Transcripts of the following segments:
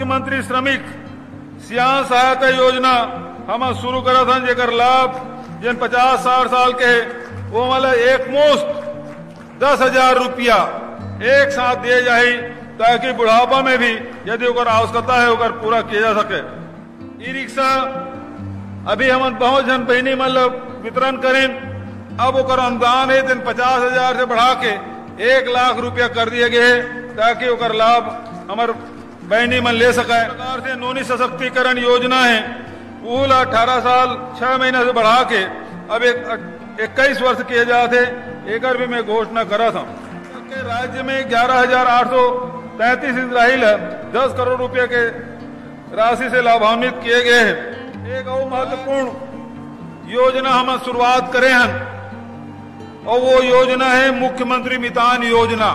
मुख्यमंत्री श्रमिक सियान सहायता योजना हम शुरू करा था, जेकर लाभ जिन 50-60 साल के वो वाला एक मुश्त 10,000 रुपया एक साथ दिए जाए, ताकि बुढ़ापा में भी यदि आवश्यकता है वो पूरा किया जा सके। ई रिक्शा अभी हम बहुत जन बहनी मतलब वितरण करें, अब वो अनुदान है दिन 50,000 से बढ़ा के 1,00,000 रुपया कर दिए गए, ताकि वो लाभ हमारे बहनी मन ले सके। सरकार से नोनी सशक्तिकरण योजना है, पूल 18 साल 6 महीने से बढ़ा के अब 21 वर्ष किए जाते, एक भी मैं घोषणा करा था। राज्य में 11,833 इजराइल 10 करोड़ रुपये के राशि से लाभान्वित किए गए हैं। एक और महत्वपूर्ण योजना हम शुरुआत करें हैं, और वो योजना है मुख्यमंत्री मितान योजना।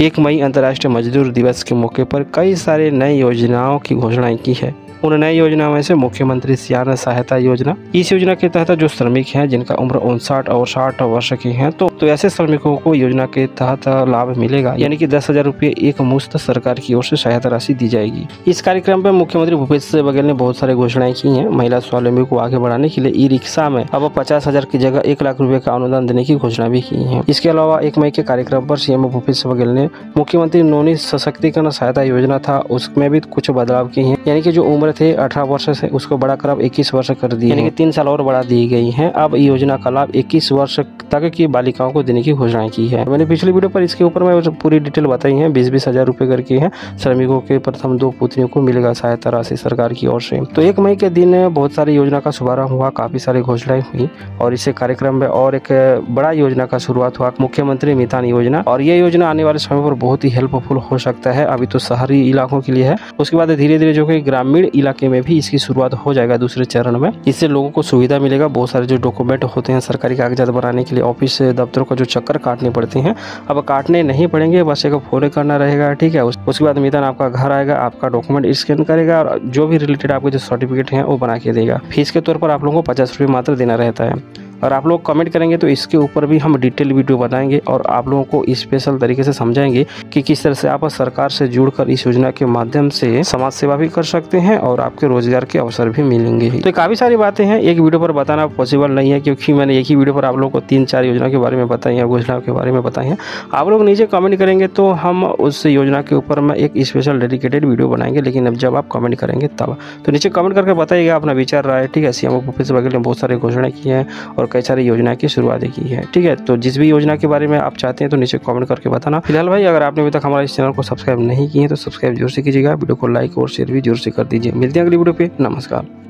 1 मई अंतर्राष्ट्रीय मजदूर दिवस के मौके पर कई सारे नई योजनाओं की घोषणा की है। उन नई योजनाओं में से मुख्यमंत्री श्रमिक सहायता योजना, इस योजना के तहत जो श्रमिक हैं जिनका उम्र 59 और 60 वर्ष की है, तो ऐसे श्रमिकों को योजना के तहत लाभ मिलेगा, यानी कि 10,000 रुपये एक मुश्त सरकार की ओर से सहायता राशि दी जाएगी। इस कार्यक्रम में मुख्यमंत्री भूपेश बघेल ने बहुत सारी घोषणाएं की है। महिला स्वावलंबी को आगे बढ़ाने के लिए ई रिक्शा में अब 50,000 की जगह 1,00,000 रुपये का अनुदान देने की घोषणा भी की है। इसके अलावा 1 मई के कार्यक्रम पर सीएम भूपेश बघेल ने मुख्यमंत्री नोनी सशक्तिकरण सहायता योजना था, उसमें भी कुछ बदलाव किए हैं, यानी कि जो उम्र थे 18 वर्ष से उसको बढ़ाकर अब 21 वर्ष कर दी, यानी कि 3 साल और बढ़ा दी गई है। अब योजना का लाभ 21 वर्ष तक की बालिकाओं को देने की घोषणा की है। मैंने पिछली वीडियो पर इसके ऊपर मैं पूरी डिटेल बताई है। 20-20 हजार रुपये करके है श्रमिकों के प्रथम 2 पुत्रियों को मिलेगा सहायता राशि सरकार की ओर से। तो 1 मई के दिन बहुत सारी योजना का शुभारंभ हुआ, काफी सारी घोषणाएं हुई, और इस कार्यक्रम में और एक बड़ा योजना का शुरुआत हुआ, मुख्यमंत्री मितान योजना। और ये योजना आने वाले समय पर बहुत ही हेल्पफुल हो सकता है। अभी तो शहरी इलाकों के लिए है, उसके बाद धीरे धीरे जो कि ग्रामीण इलाके में भी इसकी शुरुआत हो जाएगा दूसरे चरण में। इससे लोगों को सुविधा मिलेगा। बहुत सारे जो डॉक्यूमेंट होते हैं सरकारी कागजात बनाने के लिए ऑफिस दफ्तरों का जो चक्कर काटने पड़ते हैं, अब काटने नहीं पड़ेंगे, बस एक फोन करना रहेगा, ठीक है। उसके बाद मितान आपका घर आएगा, आपका डॉक्यूमेंट स्कैन करेगा और जो भी रिलेटेड आपके जो सर्टिफिकेट है वो बना के देगा। फीस के तौर पर आप लोगों को 50 रुपये मात्र देना रहता है। और आप लोग कमेंट करेंगे तो इसके ऊपर भी हम डिटेल वीडियो बनाएंगे और आप लोगों को स्पेशल तरीके से समझाएंगे कि किस तरह से आप सरकार से जुड़कर इस योजना के माध्यम से समाज सेवा भी कर सकते हैं और आपके रोजगार के अवसर भी मिलेंगे। तो काफी सारी बातें हैं, एक वीडियो पर बताना पॉसिबल नहीं है, क्योंकि मैंने एक ही वीडियो पर आप लोग को 3-4 योजना के बारे में बताई है, घोषणाओं के बारे में बताए हैं। आप लोग नीचे कमेंट करेंगे तो हम उस योजना के ऊपर में एक स्पेशल डेडिकेटेड वीडियो बनाएंगे, लेकिन अब जब आप कमेंट करेंगे तब। तो नीचे कमेंट करके बताइएगा अपना विचार रहा है, ठीक है। सीएम भूपेश बघेल ने बहुत सारी घोषणा की है और कई सारी योजना की शुरुआत की है, ठीक है। तो जिस भी योजना के बारे में आप चाहते हैं तो नीचे कमेंट करके बताना। फिलहाल भाई, अगर आपने अभी तक हमारे इस चैनल को सब्सक्राइब नहीं किए हैं तो सब्सक्राइब जरूर से कीजिएगा, वीडियो को लाइक और शेयर भी जरूर से कर दीजिए। मिलते हैं अगली वीडियो पे, नमस्कार।